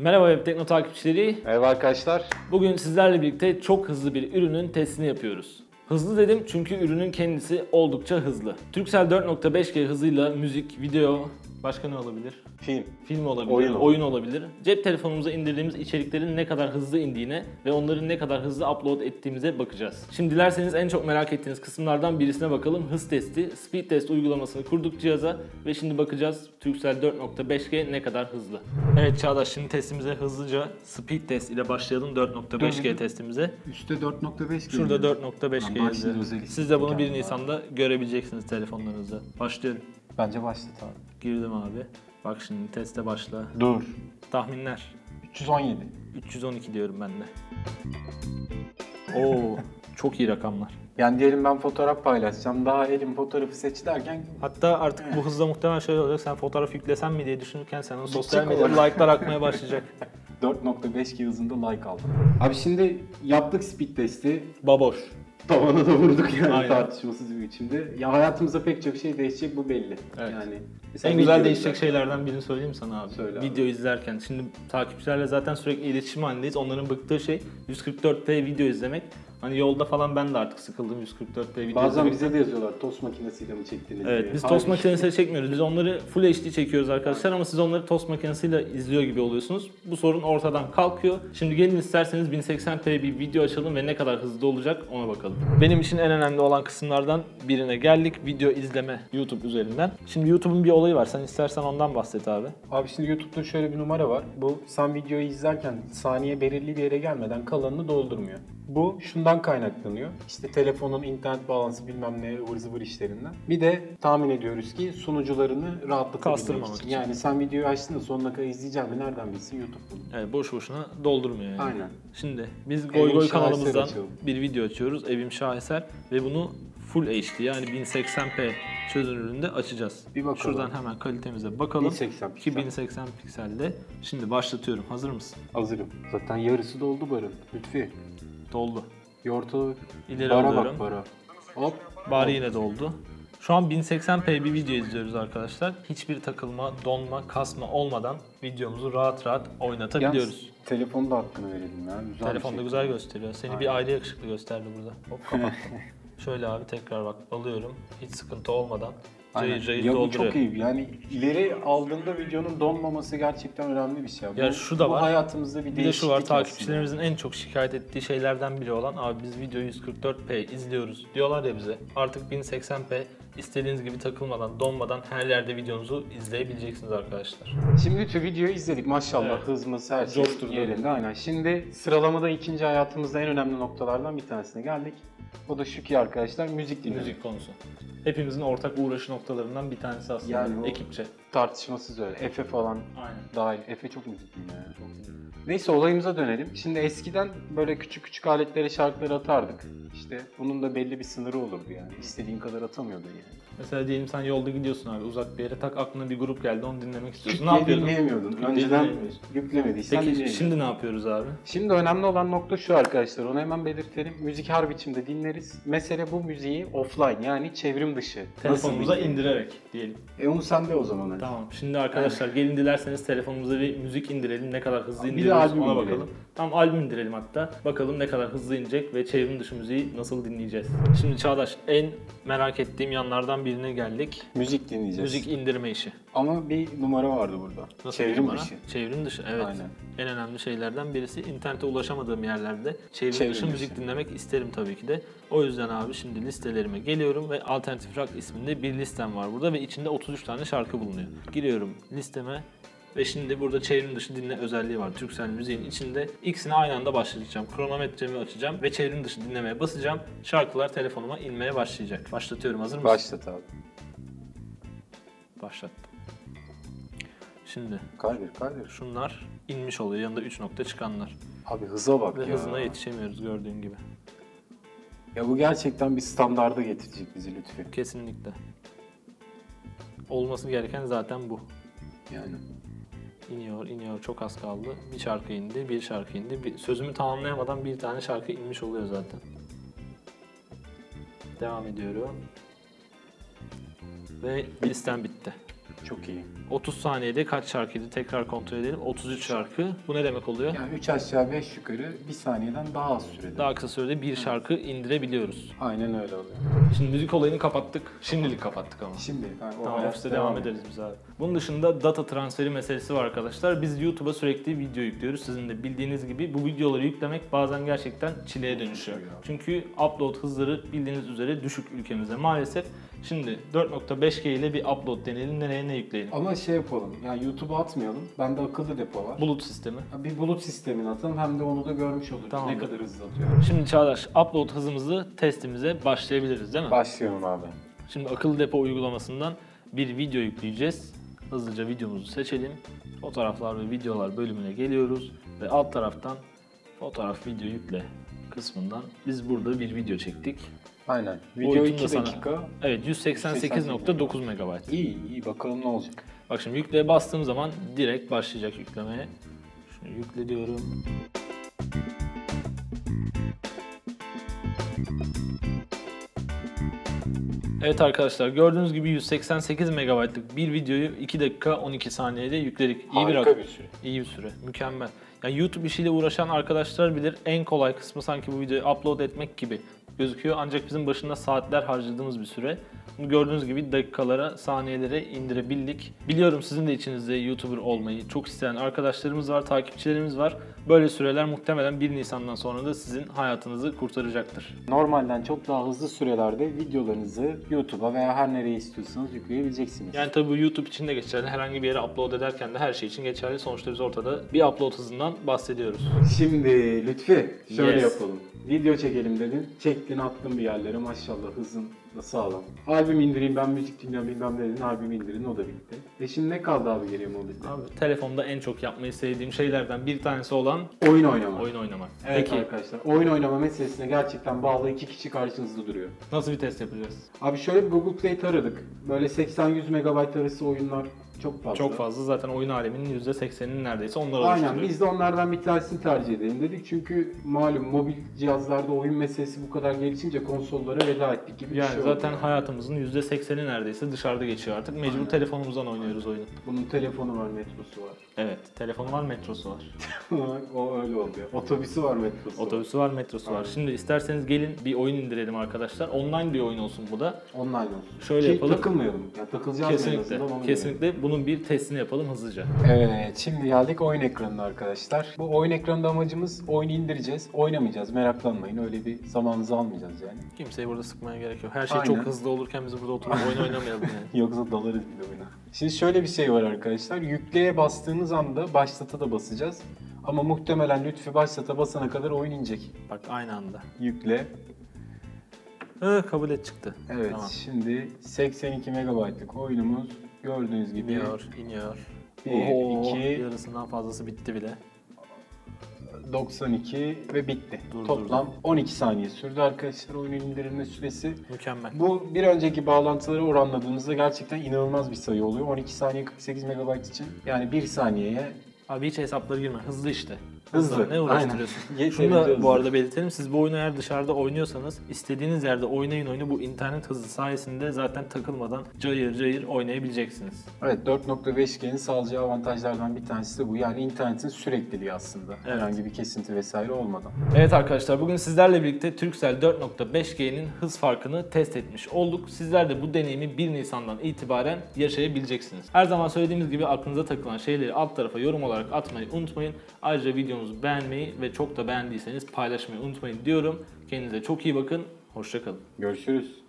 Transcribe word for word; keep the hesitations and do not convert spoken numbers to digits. Merhaba WebTekno takipçileri. Merhaba arkadaşlar. Bugün sizlerle birlikte çok hızlı bir ürünün testini yapıyoruz. Hızlı dedim çünkü ürünün kendisi oldukça hızlı. Turkcell dört nokta beş G hızıyla müzik, video, başka ne olabilir? Film. Film olabilir, oyun, oyun olabilir. Cep telefonumuza indirdiğimiz içeriklerin ne kadar hızlı indiğine ve onların ne kadar hızlı upload ettiğimize bakacağız. Şimdi dilerseniz en çok merak ettiğiniz kısımlardan birisine bakalım. Hız testi, speed test uygulamasını kurduk cihaza ve şimdi bakacağız Turkcell dört nokta beş G ne kadar hızlı. Evet Çağdaş, şimdi testimize hızlıca speed test ile başlayalım dört nokta beş G testimize. Üstte dört nokta beş G. Şurada dört nokta beş G yazıyor. Siz de bunu bir Nisan'da görebileceksiniz telefonlarınızda. Başlayalım. Bence başlat abi. Girdim abi. Bak şimdi teste başla. Dur. Tahminler. üç yüz on yedi. üç yüz on iki diyorum ben de. Oo, çok iyi rakamlar. Yani diyelim ben fotoğraf paylaşacağım. Daha elim fotoğrafı seç derken... Hatta artık evet, bu hızla muhtemelen şöyle olacak. Sen fotoğraf yüklesen mi diye düşünürken sen onu sosyal medyada like'lar akmaya başlayacak. dört nokta beş G hızında like aldım. Abi şimdi yaptık speed testi. Baboş. Tavana da vurduk yani. Aynen. Tartışmasız bir biçimde. Ya hayatımızda pek çok şey değişecek, bu belli. Evet. Yani en güzel değişecek izlerken şeylerden birini söyleyeyim sana abi. Söyle video abi. izlerken. Şimdi takipçilerle zaten sürekli iletişim halindeyiz. Onların bıktığı şey yüz kırk dört p video izlemek. Hani yolda falan ben de artık sıkıldım yüz kırk dört p video. Bazen izlemek. Bize de yazıyorlar tost makinesiyle mi çektiğini. Evet diye. Biz tost Hayır. makinesiyle çekmiyoruz. Biz onları full H D çekiyoruz arkadaşlar ama siz onları tost makinesiyle izliyor gibi oluyorsunuz. Bu sorun ortadan kalkıyor. Şimdi gelin isterseniz bin seksen p bir video açalım ve ne kadar hızlı olacak ona bakalım. Benim için en önemli olan kısımlardan birine geldik. Video izleme YouTube üzerinden. Şimdi YouTube'un bir olayı var. Sen istersen ondan bahset abi. Abi şimdi YouTube'da şöyle bir numara var. Bu sen videoyu izlerken saniye belirli bir yere gelmeden kalanını doldurmuyor. Bu şundan kaynaklanıyor. İşte telefonun internet bağlantısı bilmem ne ıvır zıvır işlerinden. Bir de tahmin ediyoruz ki sunucularını rahatlatabilmek için. için. Yani sen videoyu açtığında sonuna kadar izleyeceğim ve nereden bilsin YouTube bunu. Evet, boş boşuna doldurmuyor yani. Aynen. Şimdi biz Goy Evim Goy kanalımızdan açalım. bir video açıyoruz. Evim Şaheser ve bunu Full H D yani bin seksen p çözünürlüğünde açacağız. Bir bakalım. Şuradan hemen kalitemize bakalım. bin seksen pikselde. Şimdi başlatıyorum. Hazır mısın? Hazırım. Zaten yarısı doldu barın. Lütfi. Doldu. Yortu ileri bara alıyorum. Bak bara. Hop. Bari yine doldu. Şu an bin seksen p bir video izliyoruz arkadaşlar. Hiçbir takılma, donma, kasma olmadan videomuzu rahat rahat oynatabiliyoruz. Yalnız telefonu da hakkını verelim ya. Güzel Telefon da güzel gösteriyor. Seni Aynen. bir aile yakışıklı gösterdi burada. Hop kapattım. Şöyle abi tekrar bak alıyorum. Hiç sıkıntı olmadan. Cayır cayır ya dolduruyor. Bu çok iyi. Yani ileri aldığında videonun donmaması gerçekten önemli bir şey. Bu, ya şu da var. Hayatımızda bir, bir de şu var. Takipçilerimizin aslında en çok şikayet ettiği şeylerden biri olan abi biz videoyu yüz kırk dört p izliyoruz diyorlar ya bize. Artık bin seksen p istediğiniz gibi takılmadan, donmadan her yerde videonuzu izleyebileceksiniz arkadaşlar. Şimdi bütün videoyu izledik maşallah. Evet. Hızımız her şey yerinde. Aynen. Şimdi sıralamada ikinci hayatımızda en önemli noktalardan bir tanesine geldik. O da şu ki arkadaşlar müzik dinlemek. Müzik konusu. Hepimizin ortak uğraşı noktalarından bir tanesi aslında yani ekipçe. Tartışmasız öyle. Efe falan Aynen. dahil. Efe çok müzik dinliyor yani. Çok dinliyor. Neyse olayımıza dönelim. Şimdi eskiden böyle küçük küçük aletlere şarkıları atardık. İşte bunun da belli bir sınırı olurdu yani. İstediğin kadar atamıyordu yani. Mesela diyelim sen yolda gidiyorsun abi uzak bir yere, tak aklına bir grup geldi onu dinlemek istiyorsun. Ne yapıyordun? Dinleyemiyordun. Önceden yüklemediysen dinleyemiyordun. Şimdi ne yapıyoruz abi? Şimdi önemli olan nokta şu arkadaşlar, onu hemen belirtelim. Müzik her biçimde dinleriz. Mesele bu müziği offline yani çevrim dışı. Telefonumuza indirerek diyelim. E onu sende o zaman. Hani. Tamam şimdi arkadaşlar yani. gelin dilerseniz telefonumuza bir müzik indirelim. Ne kadar hızlı indiriyoruz ona indirelim. bakalım. Tam albüm indirelim hatta. Bakalım ne kadar hızlı inecek ve çevrim dışı müziği nasıl dinleyeceğiz. Şimdi Çağdaş, en merak ettiğim yanlardan bir birine geldik. Müzik dinleyeceğiz. Müzik indirme işi. Ama bir numara vardı burada. Nasıl çevrim numara? dışı. Çevrim dışı evet. Aynen. En önemli şeylerden birisi. İnternete ulaşamadığım yerlerde çevrim, çevrim dışı, dışı müzik dinlemek isterim tabii ki de. O yüzden abi şimdi listelerime geliyorum ve Alternatif Rock isminde bir listem var burada ve içinde otuz üç tane şarkı bulunuyor. Giriyorum listeme ve şimdi burada çevrim dışı dinle özelliği var. Turkcell müziğin içinde ikisini aynı anda başlayacağım. Kronometremi açacağım ve çevrim dışı dinlemeye basacağım. Şarkılar telefonuma inmeye başlayacak. Başlatıyorum, hazır mısın? Başlat abi. Başlattım. Şimdi kaydır kaydır. Şunlar inmiş oluyor. Yanında üç nokta çıkanlar. Abi hıza bak ve ya. Hızına yetişemiyoruz gördüğün gibi. Ya bu gerçekten bir standarda getirecek bizi Lütfü. Kesinlikle. Olması gereken zaten bu. Yani. İniyor, iniyor. Çok az kaldı. Bir şarkı indi, bir şarkı indi. Bir, sözümü tamamlayamadan bir tane şarkı inmiş oluyor zaten. Devam ediyorum. Ve listem bitti. Çok iyi. otuz saniyede kaç şarkıydı? Tekrar kontrol edelim. otuz üç şarkı. Bu ne demek oluyor? Yani üç aşağı beş yukarı bir saniyeden daha az sürede. Daha kısa sürede bir şarkı indirebiliyoruz. Aynen öyle oluyor. Şimdi müzik olayını kapattık. Şimdilik kapattık ama. Şimdilik. Yani tamam, ofiste devam, devam ederiz biz abi. Bunun dışında data transferi meselesi var arkadaşlar. Biz YouTube'a sürekli video yüklüyoruz. Sizin de bildiğiniz gibi bu videoları yüklemek bazen gerçekten çileye dönüşüyor. Çünkü upload hızları bildiğiniz üzere düşük ülkemizde maalesef. Şimdi dört nokta beş G ile bir upload deneyelim. Nereye ne yükleyelim? Ama şey yapalım. Yani YouTube'a atmayalım. Bende akıllı depo var. Bulut sistemi. Bir bulut sistemini atalım. Hem de onu da görmüş oluruz. Tamam. Ne kadar hızlı atıyor. Şimdi Çağdaş, upload hızımızı testimize başlayabiliriz değil mi? Başlayalım abi. Şimdi akıllı depo uygulamasından bir video yükleyeceğiz. Hızlıca videomuzu seçelim. Fotoğraflar ve videolar bölümüne geliyoruz. Ve alt taraftan fotoğraf video yükle kısmından biz burada bir video çektik. Aynen. Video iki dakika. Evet, yüz seksen sekiz nokta dokuz megabayt. İyi, iyi. Bakalım ne olacak. Bak şimdi yükleye bastığım zaman direkt başlayacak yüklemeye. Şunu yükle diyorum. Evet arkadaşlar, gördüğünüz gibi yüz seksen sekiz megabaytlık bir videoyu iki dakika on iki saniyede yükledik. İyi bir, bir süre. İyi bir süre. Mükemmel. Yani YouTube işiyle uğraşan arkadaşlar bilir, en kolay kısmı sanki bu videoyu upload etmek gibi gözüküyor. Ancak bizim başında saatler harcadığımız bir süre. Bunu gördüğünüz gibi dakikalara, saniyelere indirebildik. Biliyorum sizin de içinizde YouTuber olmayı çok isteyen arkadaşlarımız var, takipçilerimiz var. Böyle süreler muhtemelen bir Nisan'dan sonra da sizin hayatınızı kurtaracaktır. Normalden çok daha hızlı sürelerde videolarınızı YouTube'a veya her nereye istiyorsanız yükleyebileceksiniz. Yani tabii YouTube için de geçerli. Herhangi bir yere upload ederken de her şey için geçerli. Sonuçta biz ortada bir upload hızından bahsediyoruz. Şimdi Lütfi, şöyle yes. yapalım. Video çekelim dedin. Çektin, attın bir yerlere. Maşallah hızın da sağlam. Albüm indireyim, ben müzik dinliyorum, bilmem ne dedin. Albüm indirin, o da bitti. E şimdi ne kaldı abi geriye mobilde? Abi telefonda en çok yapmayı sevdiğim şeylerden bir tanesi olan oyun oynamak. Oyun oynamak. Evet Peki. arkadaşlar, oyun oynama meselesine gerçekten bağlı iki kişi karşınızda duruyor. Nasıl bir test yapacağız? Abi şöyle bir Google Play taradık. Böyle seksen yüz megabayt arası oyunlar çok fazla. Çok fazla. Zaten oyun aleminin yüzde seksenini neredeyse onlar oluşturuyor. Aynen. Biz de onlardan bir tanesini tercih edelim dedik. Çünkü malum mobil cihazlarda oyun meselesi bu kadar gelişince konsollara veda ettik gibi yani bir şey oldu. Zaten hayatımızın yüzde sekseni neredeyse dışarıda geçiyor artık. Mecbur Aynen. telefonumuzdan oynuyoruz oyunu. Bunun telefonu var, metrosu var. Evet. Telefonu var, metrosu var. O öyle oldu ya. Otobüsü var, metrosu Otobüsü var, metrosu Aynen. var. Şimdi isterseniz gelin bir oyun indirelim arkadaşlar. Online bir oyun olsun bu da. Online olsun. Şöyle şey, yapalım. Takılmayalım. Yani takılacağız. Kesinlikle. Kesinlikle. Bunun bir testini yapalım hızlıca. Evet, şimdi geldik oyun ekranına arkadaşlar. Bu oyun ekranında amacımız oyunu indireceğiz, oynamayacağız. Meraklanmayın, öyle bir zamanınızı almayacağız yani. Kimseyi burada sıkmaya gerek yok. Her şey Aynen. çok hızlı olurken biz burada oturup oyun oynamayalım yani. Yoksa dalarız bir de oyuna. Şimdi şöyle bir şey var arkadaşlar. Yükleye bastığınız anda başlata da basacağız. Ama muhtemelen Lütfi başlata basana kadar oyun inecek. Bak aynı anda. Yükle. Ha, kabul et çıktı. Evet, tamam. Şimdi seksen iki megabaytlık oyunumuz gördüğünüz gibi iniyor, iniyor. bir, iki, yarısından fazlası bitti bile. doksan iki ve bitti. Dur, Toplam dur, dur. on iki saniye sürdü arkadaşlar oyunun indirilme süresi. Mükemmel. Bu bir önceki bağlantıları oranladığımızda gerçekten inanılmaz bir sayı oluyor. on iki saniye kırk sekiz megabayt için yani bir saniyeye. Abi hiç hesapları girme, hızlı işte. Hızlı. Hızlı. Ne uğraştırıyorsun? Şunu da bu arada belirtelim. Siz bu oyunu eğer dışarıda oynuyorsanız istediğiniz yerde oynayın oyunu. Bu internet hızı sayesinde zaten takılmadan cayır cayır oynayabileceksiniz. Evet, dört nokta beş G'nin sağlayacağı avantajlardan bir tanesi de bu. Yani internetin sürekliliği aslında. Evet. Herhangi bir kesinti vesaire olmadan. Evet arkadaşlar, bugün sizlerle birlikte Turkcell dört nokta beş G'nin hız farkını test etmiş olduk. Sizler de bu deneyimi bir Nisan'dan itibaren yaşayabileceksiniz. Her zaman söylediğimiz gibi aklınıza takılan şeyleri alt tarafa yorum olarak atmayı unutmayın. Ayrıca video beğenmeyi ve çok da beğendiyseniz paylaşmayı unutmayın diyorum. Kendinize çok iyi bakın. Hoşça kalın. Görüşürüz.